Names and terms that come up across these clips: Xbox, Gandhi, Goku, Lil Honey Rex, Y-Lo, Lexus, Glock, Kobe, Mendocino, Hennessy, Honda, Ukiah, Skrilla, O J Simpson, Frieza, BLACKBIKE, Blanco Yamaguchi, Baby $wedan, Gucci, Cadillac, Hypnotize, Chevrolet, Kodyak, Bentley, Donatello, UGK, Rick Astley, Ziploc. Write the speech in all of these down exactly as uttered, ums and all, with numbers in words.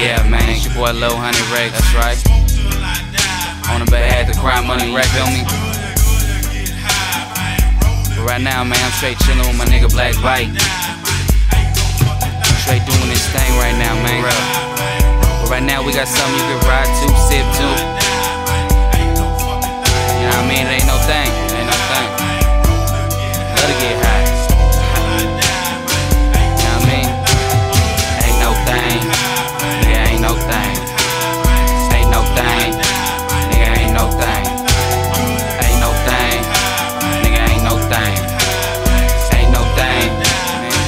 Yeah, man, it's your boy Lil Honey Rex. That's right. On the bad, the crime money rap, feel me? But right now, man, I'm straight chillin' with my nigga BLACKBIKE. I'm straight doing this thing right now, man. But right now, we got something you can ride to, sip to. You know what I mean? It ain't no thing. It ain't no thing. Love to get high. You know what I mean? Ain't no thing. Nigga, ain't no thing. Ain't no thing. Nigga, ain't no thing. Ain't no thing. Nigga, ain't no thing. Ain't no thing.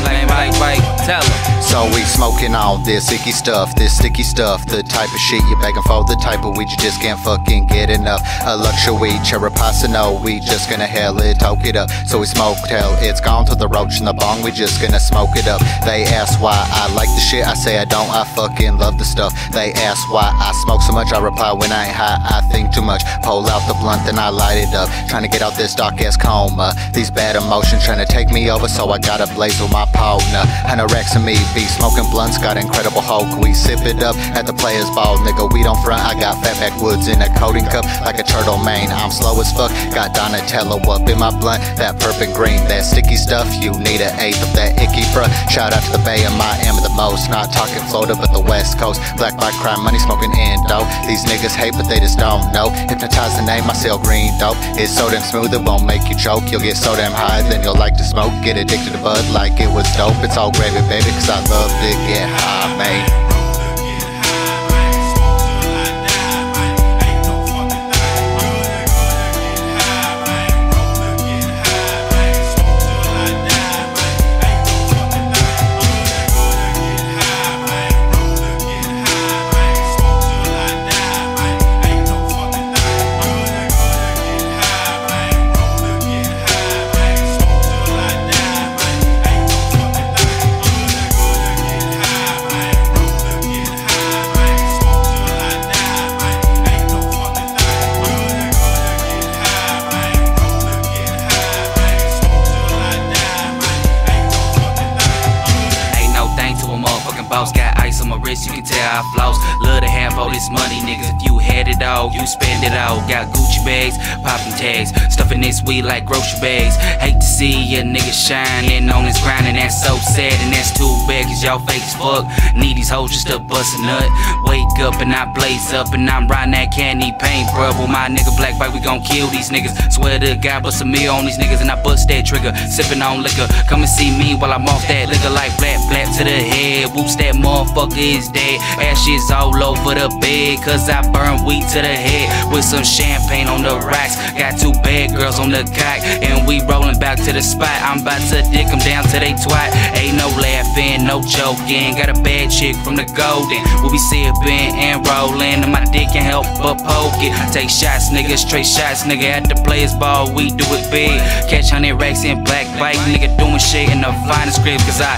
Playing bike, bike, tell him. So we smoking all this icky stuff, this sticky stuff, the type of shit you begging for, the type of weed you just can't fucking get enough. A luxury cheripasano, we just gonna hell it, talk it up. So we smoke till it's gone to the roach and the bong, we just gonna smoke it up. They ask why I like the shit, I say I don't, I fucking love the stuff. They ask why I smoke so much, I reply when I ain't high, I think too much. Pull out the blunt and I light it up, trying to get out this dark ass coma. These bad emotions trying to take me over, so I gotta blaze with my partner. Anorex and me, smoking blunts, got incredible hulk. We sip it up at the players ball, nigga. We don't front. I got fat backwoods in a coating cup, like a turtle mane. I'm slow as fuck. Got Donatello up in my blunt. That purple green, that sticky stuff. You need an eighth of that icky bruh. Shout out to the Bay of Miami the most. Not talking Florida, but the West Coast. Black by crime, money smoking endo. These niggas hate, but they just don't know. Hypnotize the name, I sell green dope. It's so damn smooth, it won't make you choke. You'll get so damn high, then you'll like to smoke. Get addicted to bud like it was dope. It's all gravy, baby, cause I love to get high, man. Got ice on my wrist, you can tell I floss. Love to have all this money, niggas. If you had it all, you spend it all. Got Gucci bags, poppin' tags, stuffin' this weed like grocery bags. Hate to see a nigga shining on his grind, and that's so sad, and that's too bad, cause y'all fake as fuck. Need these hoes just to bust a nut. Wake up and I blaze up, and I'm riding that candy paint, bruh. With my nigga BLACKBIKE, we gon' kill these niggas. Swear to God, bust a meal on these niggas, and I bust that trigger, sippin' on liquor. Come and see me while I'm off that liquor like black, black to the head. Whoops, that motherfucker is dead. Ashes all over the bed, cause I burn weed to the head with some champagne on the rocks. Got two bad girls on the cock, and we rolling back to the spot. I'm about to dick them down to they twat. Ain't no laughing, no joking. Got a bad chick from the Golden. We'll be sipping and rolling, and my dick can't help but poke it. Take shots, nigga, straight shots, nigga. At the players ball, we do it big. Catch one hundred racks in BLACKBIKE, nigga, doing shit in the finest crib, cause I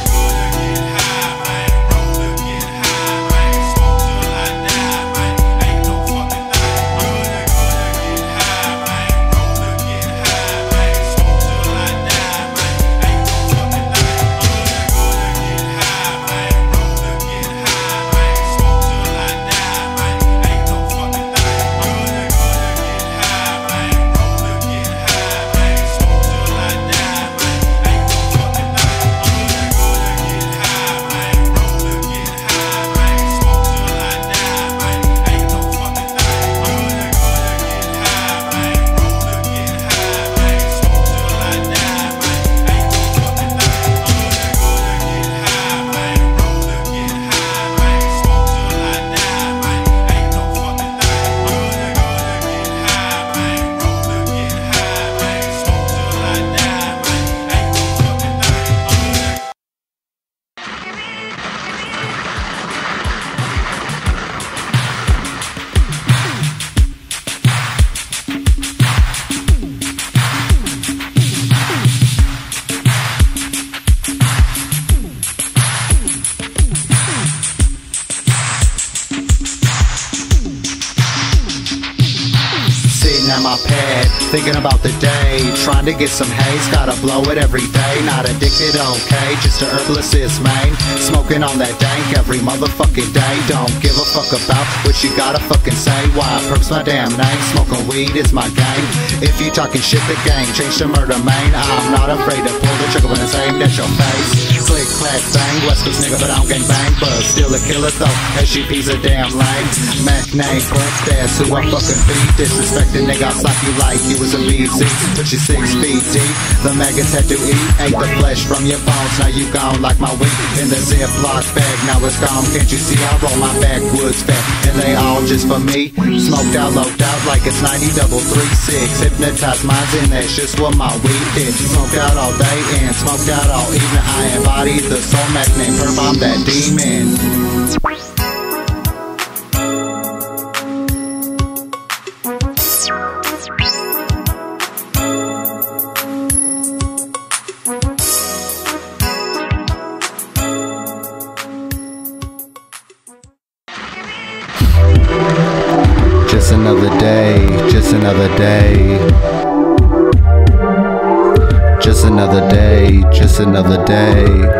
at my pad, thinking about the day, trying to get some haze, gotta blow it every day. Not addicted, okay, just a herbless is main, smoking on that dank every motherfucking day. Don't give a fuck about what you gotta fucking say, why I perps my damn name, smoking weed is my game. If you talking shit, the gang change to murder main, I'm not afraid to pull the trigger when it's aimed at your face. Click, clack, bang, West Coast nigga, but I don't gang bang, but still a killer though, S G P's a damn lame. Mac name, Brent, that's who I fucking beat, disrespecting nigga, I'll slap you like you was a B Z, but you six feet deep, the maggots had to eat, ate the flesh from your bones, now you gone like my weed, in the Ziploc bag, now it's gone, can't you see, I roll my backwoods fat, and they all just for me, smoked out, low out like it's ninety double three six, hypnotized minds, and that's just what my weed did, smoked out all day, and smoked out all evening, I embodied the soul Mac name, perm, I'm that demon. Just another day, just another day. Just another day, just another day.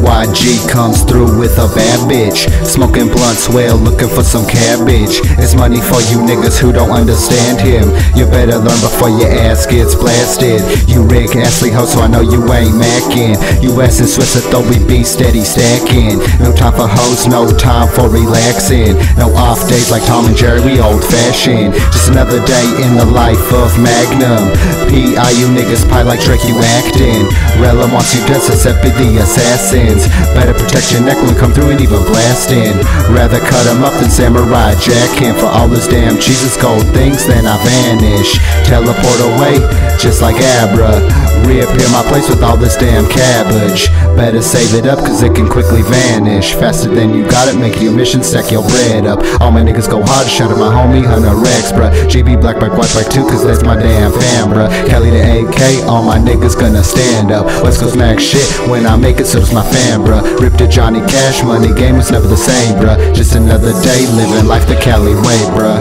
Y G comes through with a bad bitch, smoking blunt swell, looking for some cabbage. It's money for you niggas who don't understand him. You better learn before your ass gets blasted. You Rick Astley ho, so I know you ain't mackin'. U S and Swiss, though we be steady stacking. No time for hoes, no time for relaxing. No off days like Tom and Jerry, we old fashioned. Just another day in the life of Magnum. P I you niggas pie like Drake, you actin'. Rella wants you dead, except be the assassins. Better protect your neck when come through and even blast in. Rather cut him up than samurai jack him. For all his damn Jesus gold things, then I vanish. Teleport away, just like Abra. Reappear my place with all this damn cabbage. Better save it up, cause it can quickly vanish. Faster than you got it, make your mission, stack your bread up. All my niggas go hard, shout out my homie, Hunter Rex, bruh. G B Blackbike, Y-Bike too, cause that's my damn fam, bruh. Cali to A K, all my niggas gonna stand up. West Coast Mac shit, when I make it, so does my fam. Bruh, ripped to Johnny Cash money, game was never the same, bruh. Just another day living life the Cali way, bruh.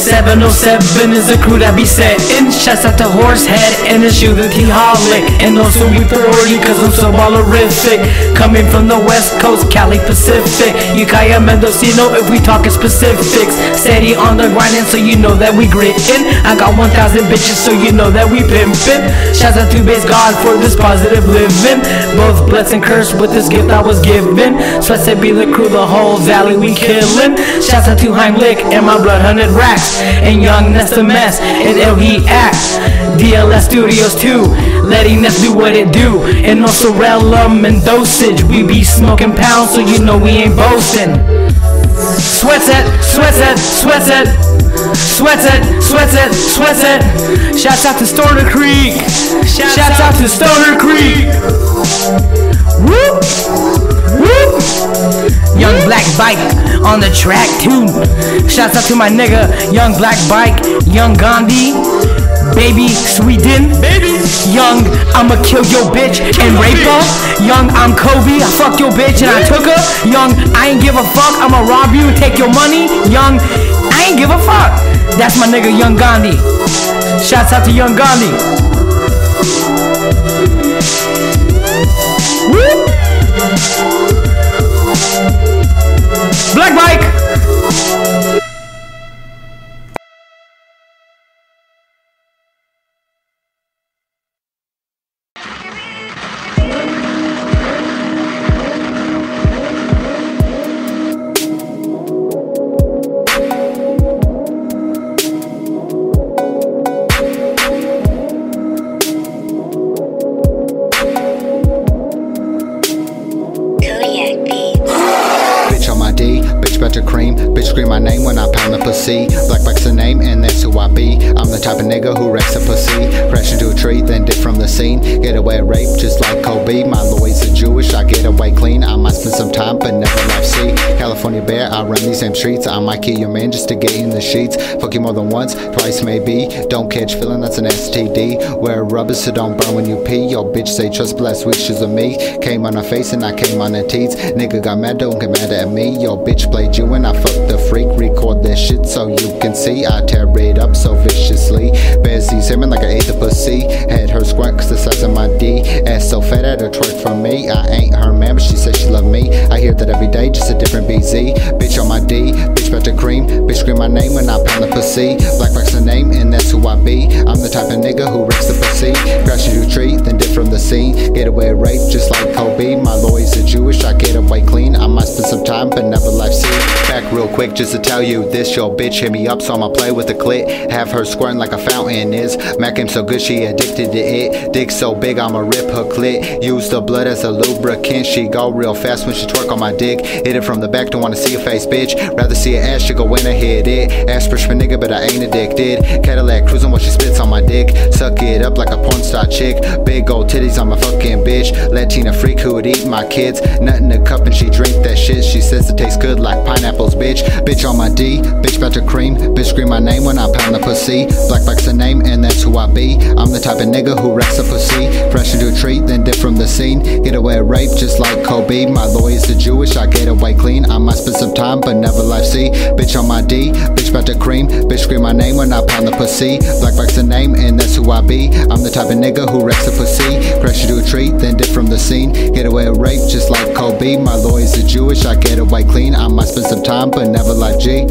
seven oh seven is the crew that be set in. Shots at the horse head and the shoe that he holic. And also we forty cause I'm so ballerific. Coming from the west coast, Cali Pacific. Ukiah, Mendocino if we talking specifics. Steady on the grindin' so you know that we grittin'. I got one thousand bitches so you know that we pimpin'. Shots out to base God for this positive living. Both blessed and cursed with this gift I was given. Sweats that be the crew, the whole valley we killin'. Shots out to Heimlich and my blood hundred racks. And Young Ness the mess, and L E X D L S Studios too, letting us do what it do. And also Relum and Dosage, we be smoking pounds so you know we ain't boasting. Sweats it, sweats it, sweats it. Sweats it, sweats it, sweats it. Shouts out to Stoner Creek. Shouts out to Stoner Creek. Whoop, whoop. Young BLACKBIKE on the track too. Shouts out to my nigga Young BLACKBIKE, Young Gandhi, Baby $wedan, Baby. Young I'ma kill your bitch and rape her. Young I'm Kobe, I fuck your bitch and I took her. Young I ain't give a fuck, I'ma rob you and take your money. Young I ain't give a fuck. That's my nigga Young Gandhi. Shouts out to Young Gandhi. Woo! BLACKBIKE! Scream my name when I pound the pussy. Blackbike's the name and that's who I be. I'm the type of nigga who wrecks a pussy. Crash into a tree, then dip from the scene. Get away rape just like Kobe. My Lloyd's a Jewish, I get away clean. I might spend some time but never life see. California bear, I run these same streets. I might kill your man just to get in the sheets. Fuck you more than once, twice maybe. Don't catch feeling, that's an S T D. Wear rubber so don't burn when you pee. Your bitch say trust but last week she's with me. Came on her face and I came on her teats. Nigga got mad, don't get mad at me. Your bitch played you and I fucked the freak. Record this shit so you can see. I tear it up so viciously. Bezzy's hemming like I ate the pussy. Had her squat cause the size of my D. Ass so fat at her twerk for me. I ain't her man but she said she loved me. I hear that every day, just a different B Z. Bitch on my D, bitch about to cream. Bitch scream my name when I pound the pussy. Blackbike's the name and that's who I be. I'm the type of nigga who wrecks the pussy. Crash into a tree, then dip from the scene. Get away rape just like Kobe. My lawyer's a Jewish, I get away clean. I might spend some time but never life see. Back real quick just to tell you this. Your bitch hit me up so I'ma play with the clit. Have her squirting like a fountain is. Mac game so good she addicted to it. Dick so big I'ma rip her clit. Use the blood as a lubricant. She go real fast when she twerk on my dick. Hit it from the back, don't wanna see her face bitch. Rather see her ass, she go in and hit it. Aspirin for nigga but I ain't addicted. Cadillac cruising while she spits on my dick. Suck it up like a porn star chick. Big old titties on my fucking bitch. Latina freak who would eat my kids. Nut in a cup and she drink that shit. She says it tastes good like pineapples bitch. Bitch on my D, bitch about to cream. Bitch scream my name when I pound the pussy. Blackbike's the name and that's who I be. I'm the type of nigga who wrecks a pussy. Crash into a tree, then dip from the scene. Get away rape just like Kobe. My lawyer's the Jewish, I get away clean. I might spend some time but never life see. Bitch on my D, bitch about to cream. Bitch scream my name when I pound the pussy. Blackbike's the name and that's who I be. I'm the type of nigga who wrecks a pussy. Crash into a tree, then dip from the scene. Get away rape just like Kobe. My lawyer's the Jewish, I get away clean. I might spend some time but never life G.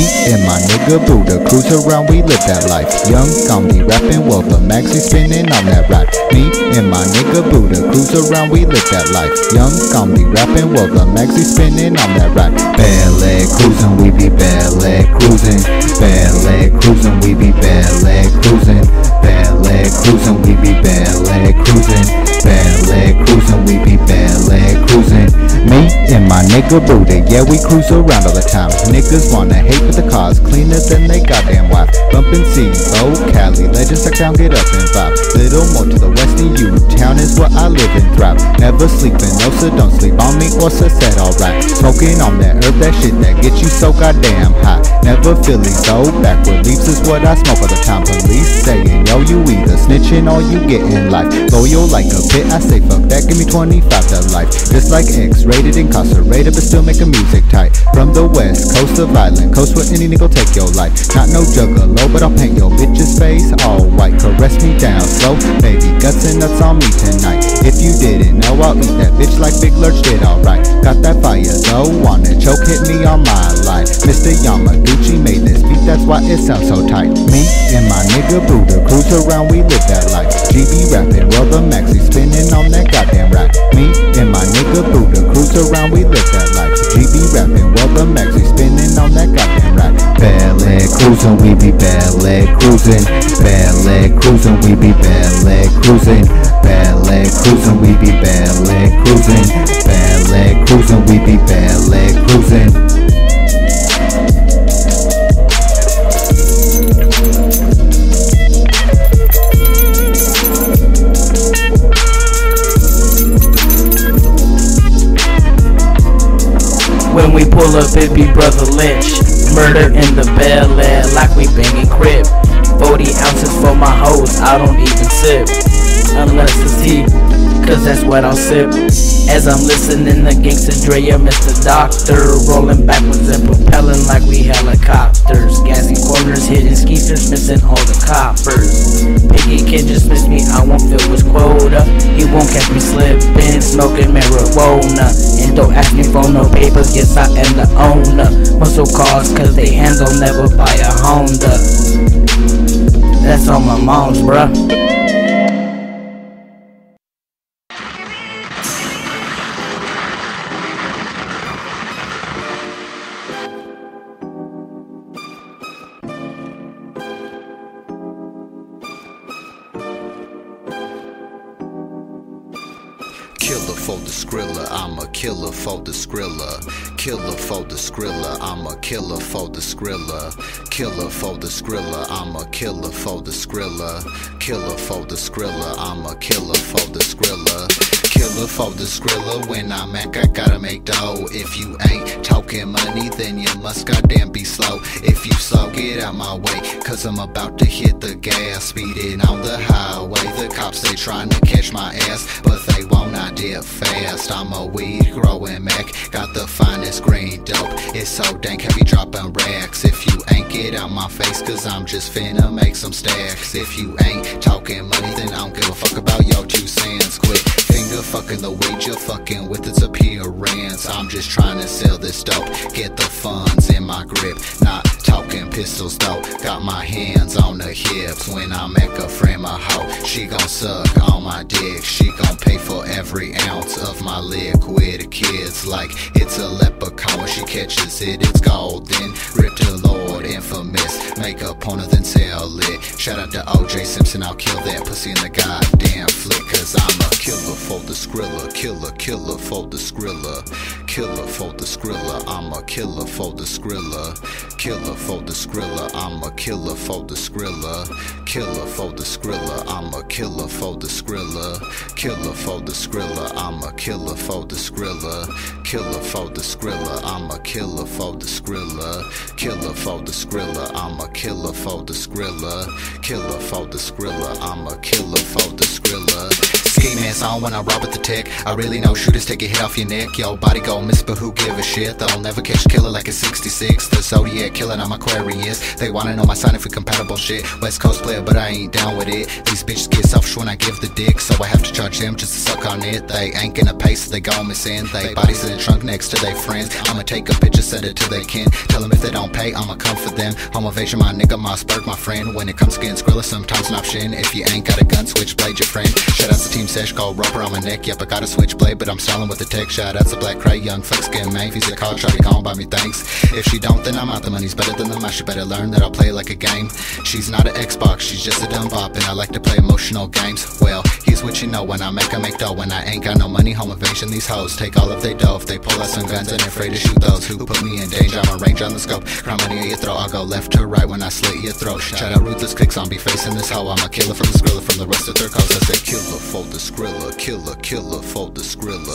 Me and my nigga Buddha cruise around, we live that life. Young gon' be rapping while the maxi spinning on that ride. Me and my nigga Buddha cruise around, we live that life. Young gon' be rapping while the maxi spinning on that ride. Bad leg cruising, we be bad leg cruising. Bad leg cruising, we be bad leg cruising. Bad leg cruising, we be bad leg cruising. Bad leg cruising, we be bad leg cruising. Me and my nigga Buddha, yeah we cruise around all the time. Niggas wanna hate, but the car's cleaner than they goddamn wife. Bumpin' C O, Cali, legends like town, get up and vibe. Little more to the west of you, town is where I live and thrive. Never sleepin', no sir, don't sleep on me or sunset, alright. Smoking on that herb, that shit that gets you so goddamn hot. Never feeling so backward, leaves is what I smoke all the time. Police saying, yo, you either snitching or you getting life. Loyal like a pit, I say fuck that, give me twenty-five to life. Just like X-rated, incarcerated, but still making music tight. From the west coast of Island Coast, where any nigga take your life. Not no juggalo, but I'll paint your bitch's face all white. Caress me down slow, baby, guts and nuts on me tonight. If you didn't know, I'll eat that bitch like Big Lurch did, alright. Got that fire though, wanna choke, hit me on my line. Mister Yamaguchi made this beat, that's why it sounds so tight. Me and my nigga Buddha cruise around, we live that life. G B rapping, rubber maxi spinning on that goddamn rack. Me and my nigga Buddha cruise around, we live that life. G B rapping, rubber maxi spinning on that goddamn rack. Bad leg cruising, we be bad leg cruising. Bad leg cruising, we be bad leg cruising. Bad leg cruising, we be bad leg cruising. Bad leg cruising, we be bad leg cruising. When we pull up, it be Brother Lynch. Murder in the bed, lad, like we bangin' crib. forty ounces for my hoes, I don't even sip. Unless it's tea, cause that's what I'll sip. As I'm listening to Gangsta Dre and Mister Doctor, rolling backwards and propelling like we helicopters. Gassy corners, hidden skeezers, missing all the coppers. Piggy can just miss me, I won't fill his quota. He won't catch me slippin', smoking marijuana. And don't ask me for no papers, yes I am the owner. Muscle cars cause they handle, never buy a Honda. That's on my mom's bruh. Killer for the Skrilla, killer for the Skrilla, I'm a killer for the Skrilla, killer for the Skrilla, I'm a killer for the Skrilla, killer for the Skrilla, I'm a killer for the Skrilla, killer for the Skrilla. When I mac, I gotta make dough. If you ain't talking money, then you must goddamn be slow. If you slow, get out my way, cause I'm about to hit the gas, speeding on the highway. The cops, they trying to catch my ass, but they won't, I dip fast. I'm a weed growing Mac, got the finest green dope. It's so dank, heavy dropping racks. If you ain't, get out my face, cause I'm just finna make some stacks. If you ain't talking money, then I don't give a fuck about your two cents. Quit finger fucking the weed, you're fucking with its appearance. I'm just trying to sell this dope, get the funds in my grip. Not talking pistols though, got my hands on the hips. When I make a frame a hoe, she gon' suck on my dick. She gon' pay for every ounce of my liquid. The kids like it's a leprechaun. When she catches it, it's golden. Rip the Lord, infamous. Make up on her, then sell it. Shout out to O J Simpson, I'll kill that pussy in the goddamn flick. Cause I'm a killer for the Skrilla. Killer, killer for the Skrilla. Killer for the Skrilla. I'm a killer for the Skrilla. Killer for the Skrilla. I'm a killer for the Skrilla. Killer for the Skrilla. I'm a killer for the Skrilla. Killer for the Skrilla. I'm a killer for the Skrilla. Killer for the Skrilla, I'm a killer for the Skrilla. Killer for the Skrilla, I'm a killer for the Skrilla. Killer for the Skrilla, I'm a killer for the Skrilla. Ski mask on when I rob at the tech. I really know shooters take your head off your neck. Yo, body go miss, but who give a shit? They'll never catch a killer like a sixty-six. The Zodiac killing, I'm Aquarius. They wanna know my sign if we compatible shit. West Coast player yeah, but I ain't down with it. These bitches get selfish when I give the dick, so I have to charge them just to suck on it. They ain't gonna pay, so they gon' miss in. They bodies in the trunk next to their friends. I'ma take a picture, set it till they can. Tell them if they don't pay, I'ma come for them. Home evasion, my nigga, my spurk, my friend. When it comes to getting skrilla, sometimes an option. If you ain't got a gun, switchblade your friend. Shout out to Team Sesh, gold rubber on my neck. Yep, I got a switchblade, but I'm styling with the tech. Shout out to Black Cray, young flex, getting main. If he's a call, try to call, buy me thanks. If she don't, then I'm out. The money's better than the mash. She better learn that I'll play like a game. She's not an Xbox, she's just a dumb bop, and I like to play emotional games. Well, here's what you know, when I make, I make dough. When I ain't got no money, home evasion, these hoes take all of they dough. If they pull out some guns, ain't afraid to shoot those who put me in danger. I'm a range on the scope, crime money at your throat. I'll go left to right when I slit your throat. Shout out ruthless kicks, on be facing this hoe. I'm a killer from the skrilla, from the rest of their coast. I say killer, fold the skrilla, killer, killer, fold the skrilla,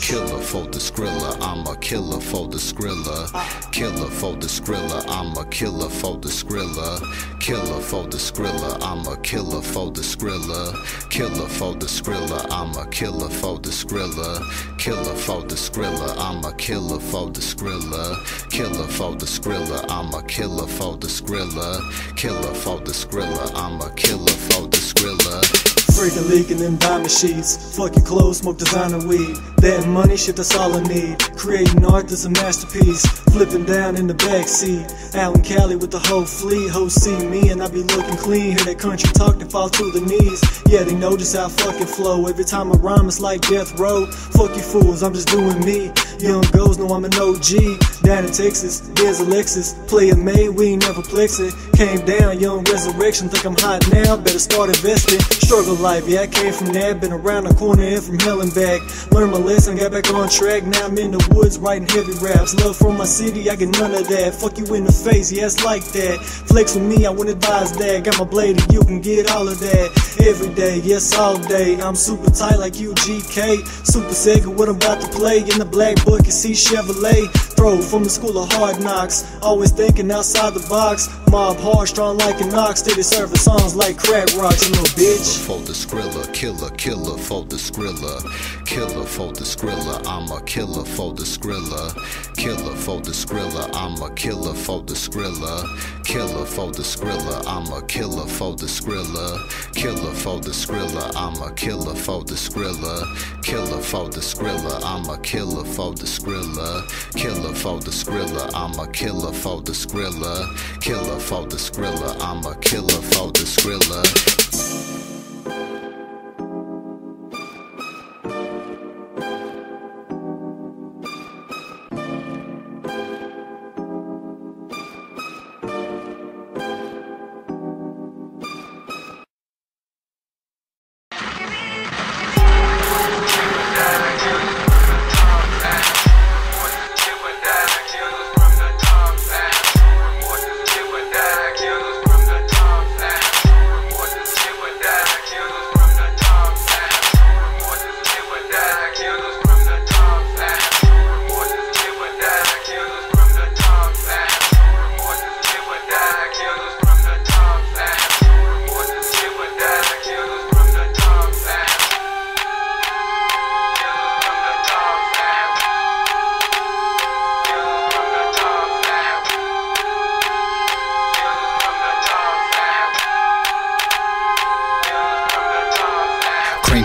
killer, fold the skrilla. I'm a killer, fold the skrilla, killer, fold the skrilla. I'm a killer, fold the skrilla, killer, fold the skrilla. I'm a killer, fold the skrilla, killer, fold the skrilla. I'm a killer, fold the skrilla, killer, fold the skrilla. I'm a killer, fold the skrilla, killer, fold the skrilla. I'm a killer, fold the skrilla, killer, fold the skrilla. I'm a killer, fold the skrilla. Freaking leaking in diamond sheets, fuck your clothes, smoke designer weed. That money shit, that's all I need. Creating art that's a masterpiece. Flipping down in the backseat, out in Cali with the whole fleet. Hoes see me and I be looking clean. Hear that country talk, they fall to the knees. Yeah, they know just how I fucking flow. Every time I rhyme it's like death row. Fuck you fools, I'm just doing me. Young girls know I'm an O G. Down in Texas, there's a Lexus. Player made, we ain't never flex it. Came down, young resurrection. Think I'm hot now, better start investing. Struggle life, yeah, I came from that. Been around the corner and from hell and back. Learned my lesson, got back on track. Now I'm in the woods writing heavy raps. Love from my city, I get none of that. Fuck you in the face, yeah, it's like that. Flex with me, I wouldn't advise that. Got my blade and you can get all of that. Every day, yes, all day. I'm super tight like U G K. Super sick of what I'm about to play. In the black book, you see Chevrolet. Throw from the school of hard knocks. Always thinking outside the box. Mob hard, strong like an ox. Steady serving songs like crack rocks, you little bitch. Fold the skrilla, killer, killer, fold the skrilla, killer, fold the skrilla. I'm a killer, fold the skrilla, killer, fold the skrilla. I'm a killer, fold the skrilla, killer, fold the skrilla. I'm a killer, fold the skrilla, killer, fold the skrilla. I'm a killer, fold the skrilla, killer, fold the skrilla. I'm a killer, fold the skrilla, killer, fold the skrilla. I'm a killer, fold the skrilla, killer, fold the skrilla. I'm a killer, fold the skrilla.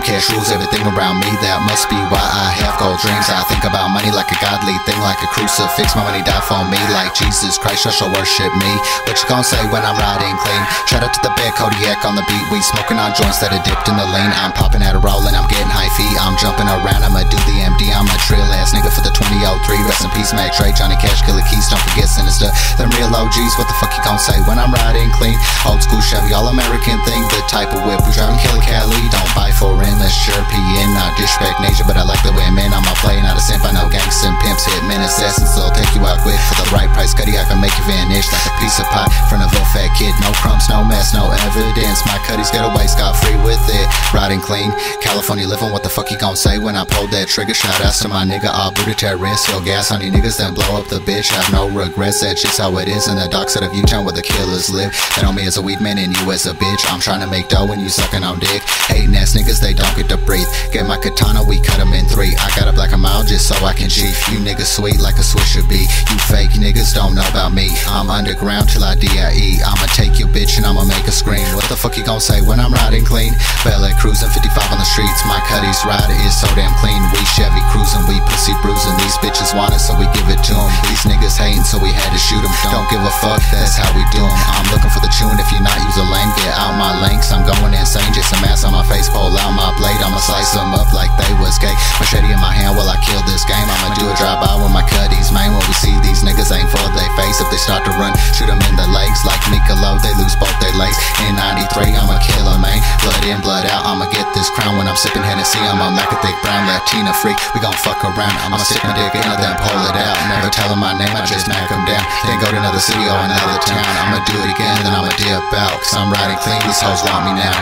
Cash rules everything around me, that must be why I have gold dreams. I think about money like a godly thing, like a crucifix. My money died for me, like Jesus Christ, I shall worship me. What you gon' say when I'm riding clean? Shout out to the bed, Kodiak on the beat. We smoking on joints that are dipped in the lean. I'm popping out a roll and I'm getting high fee. I'm jumping around, I'ma do the M D. I'm a trill ass nigga for the twenty oh three. Rest in peace, Mac Trey, Johnny Cash, Killer Keys. Don't forget Sinister, them real O Gs. What the fuck you gon' say when I'm riding clean? Old school Chevy, all American thing. The type of whip we driving, Killer Cali. Don't buy for rent. Let's European, I disrespect nature, but I like the way men. I'm a player, not a simp. I know gangs and pimps, hitmen, assassins. They'll take you out quick for the right price. Cutty, I can make you vanish like a piece of pie in front of a fat kid. No crumbs, no mess, no evidence. My cutties get away scot free with it. Riding clean, California living. What the fuck you gon' say when I pulled that trigger? Shout outs to my nigga, I'll boot a terrorist. Yo, gas on these niggas, then blow up the bitch. Have no regrets, that shit's how it is. In the dark side of U-Town where the killers live. They know me as a weed man and you as a bitch. I'm trying to make dough and you sucking on dick. Hating ass niggas, they don't get to breathe. Get my katana, we cut them in three. I gotta black them out just so I can chief. You niggas sweet like a swisher bee. You fake niggas don't know about me. I'm underground till I D I E. I'ma take your bitch conversation, I'ma make a scream. What the fuck you gon' say when I'm riding clean? Valet cruising, fifty-five on the streets. My Cuddy's ride is so damn clean. We Chevy cruising, we pussy bruising. These bitches want it, so we give it to them. These niggas hating, so we had to shoot them. Don't give a fuck, that's how we do them. I'm looking for the tune, if you're not, use a lane. Get out my links, I'm going insane. Just some ass on my face, pull out my blade. I'ma slice them up like they was cake. Machete in my hand while I kill this game. I'ma do a drive-by with my Cuddy's main. When we see these niggas ain't for their face, if they start to run, shoot them in the legs. Like Mikolo, they lose both their legs. In ninety-three, I'ma kill a man. Blood in, blood out, I'ma get this crown. When I'm sipping Hennessy, I'ma mac a thick brown. Latina freak, we gon' fuck around. I'ma stick my dick in, then pull it out. Never tell him my name, I just mac him down. Then go to another city or another town. I'ma do it again, then I'ma dip out. Cause I'm riding clean, these hoes want me now.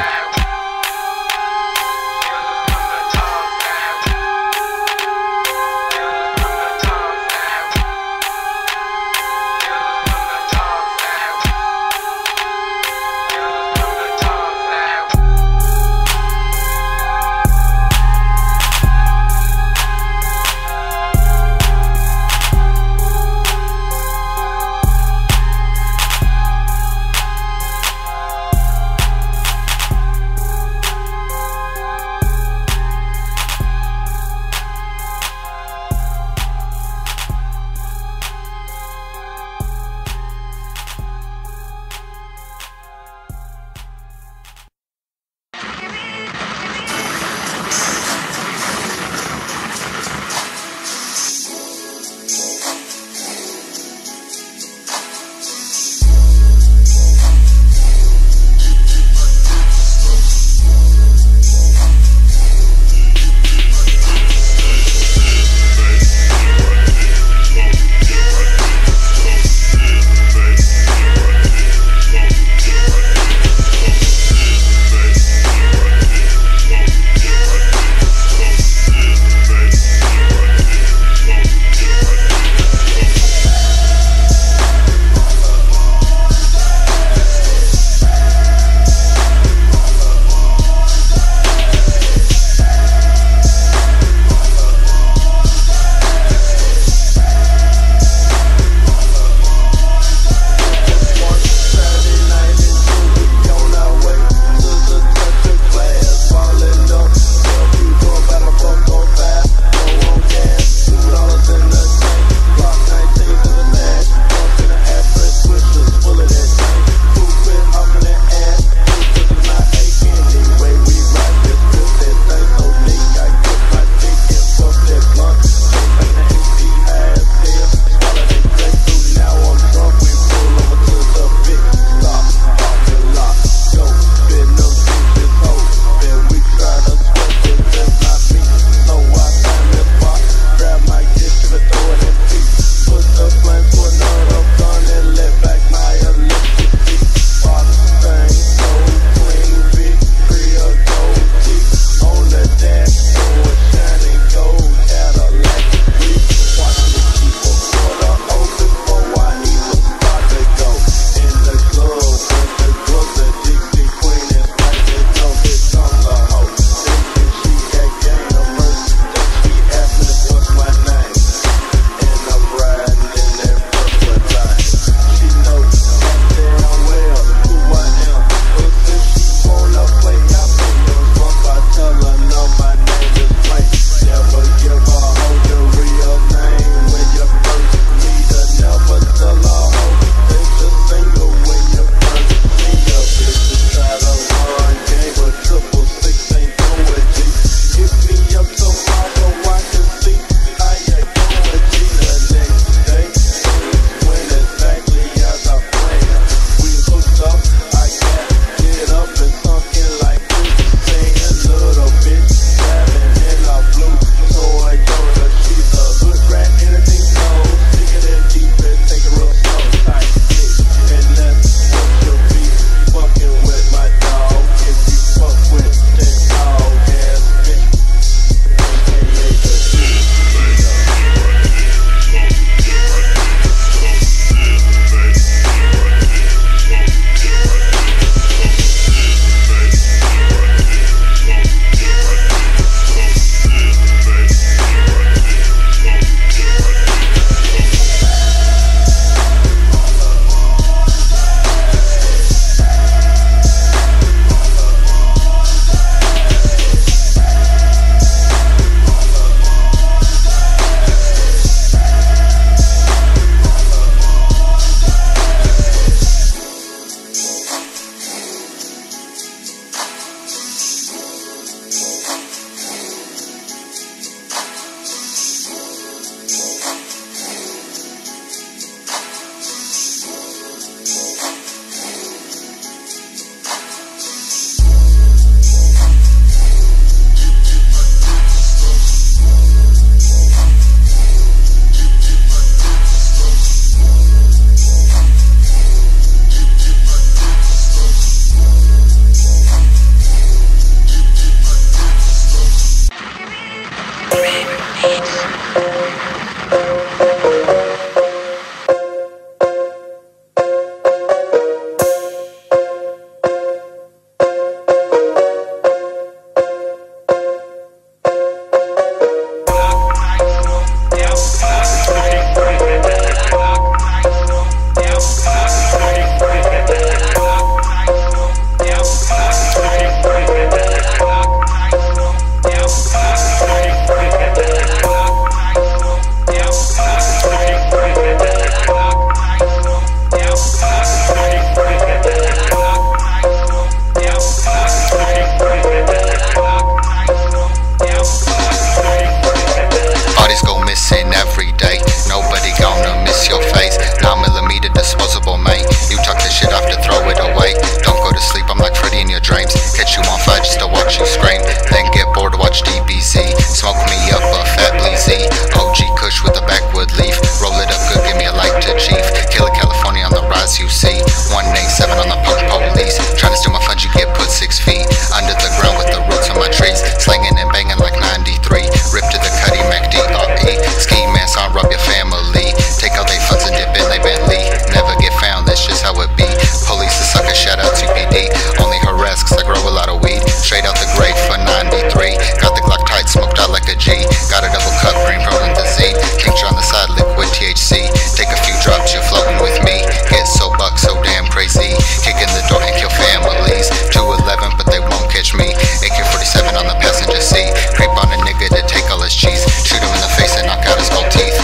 once you see. one eighty-seven on the punk police, trying to steal my funds, you get put six feet under the ground with the roots on my trees. Slanging and banging like ninety-three, rip to the Cuddy Mac D R E. Ski mask on, rob your family, take all they funds and dip in they Bentley. Never get found, that's just how it be. Police the sucker, shout out to P D. Only harass cause I grow a lot of weed. Straight out the grave for ninety-three, got the Glock tight, smoked out like a G. Got a double cup, green from the Z. King on the side, liquid T H C. Take a few drops, you're floating with me. Get so buck, so damn crazy. Kick in the door and kill families. Two eleven, but they won't catch me. A K forty-seven on the passenger seat. Creep on a nigga to take all his cheese. Shoot him in the face and knock out his gold teeth.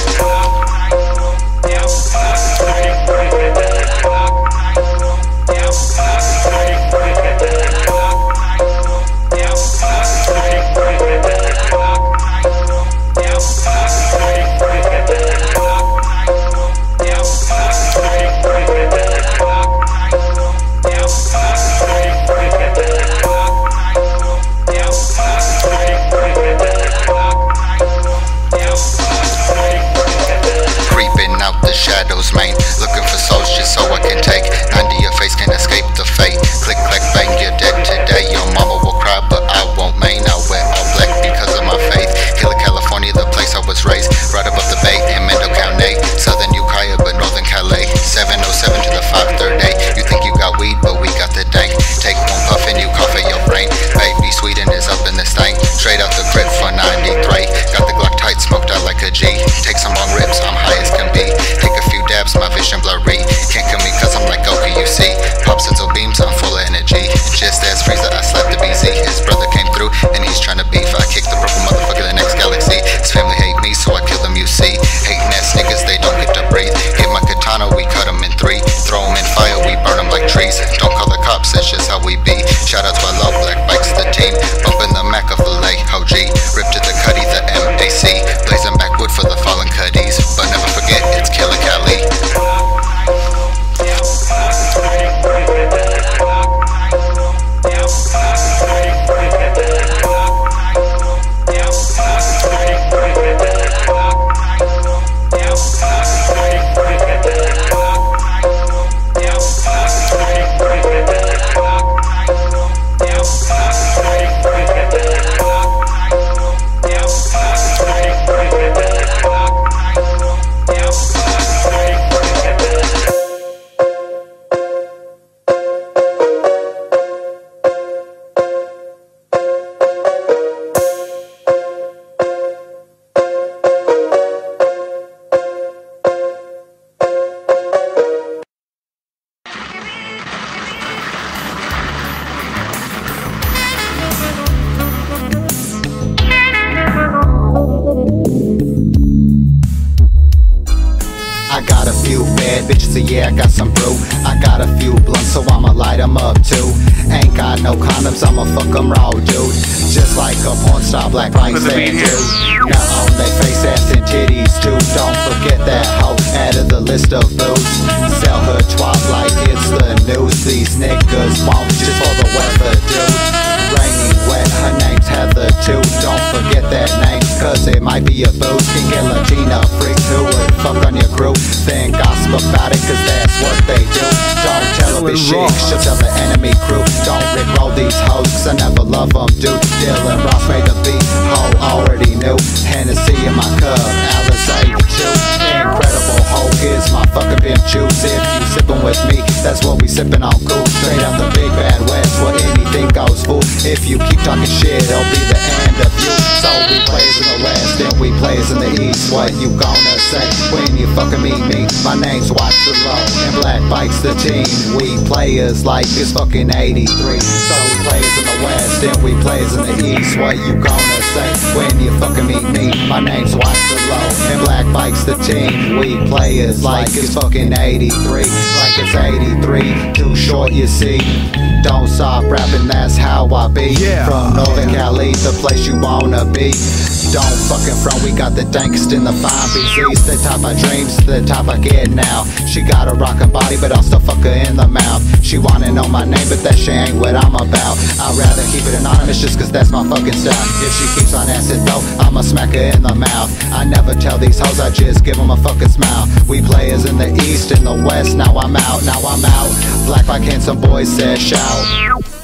Shadows, mate, looking for souls just so I can take. None to your face can escape the fate. Click, clack, bang, you're dead today. Your mama will cry, but I won't, man. I wear all black because of my faith. Killer, California, the place I was raised. Right above the bay in Mendocino County. Southern Ukiah, but northern Calais. seven oh seven to the five thirty-eight. You think you got weed, but we got the dank. Take one puff and you cough at your brain. Baby $wedan is up in the stank. Straight out the crib for ninety-three. Got the Glock tight, smoked out like a G. Take some long rips, I'm high as can be. My vision blurry, can't kill me cause I'm like Goku, you see. Popsicle beams, I'm full of energy. Just as Frieza, I slapped the B Z. His brother came through and he's trying to beef. I kicked the purple motherfucker the next galaxy. His family hate me so I kill them, you see. Hating ass niggas, they don't get to breathe. Get my katana, we cut them in three. Throw them in fire, we burn them like trees. Don't call the cops, that's just how we be. Shout out to Y-Lo, BLACKBIKE's the team. Bumping the Mac of Filet, O G. Rip to the Cuddy, the M A C. Blazing backwood for the fallen Cuddies. But never forget, it's Killer Cali. Like it's fucking eighty-three. So we plays in the west and we plays in the east. What you gonna say when you fucking meet me? My name's Y-Lo and BLACKBIKE's the team. We players like it's fucking eighty-three. Like it's eighty-three, too short you see. Don't stop rapping, that's how I be. From Northern Cali, the place you wanna be. Don't fucking front, we got the dankest in the fine B Z's. The type I dreams, the type I get now. She got a rockin' body, but I'll still fuck her in the mouth. She wanna know my name, but that shit ain't what I'm about. I'd rather keep it anonymous just cause that's my fucking style. If she keeps on acid though, I'ma smack her in the mouth. I never tell these hoes, I just give them a fucking smile. We players in the east, in the west, now I'm out, now I'm out. Black bike handsome boys said shout.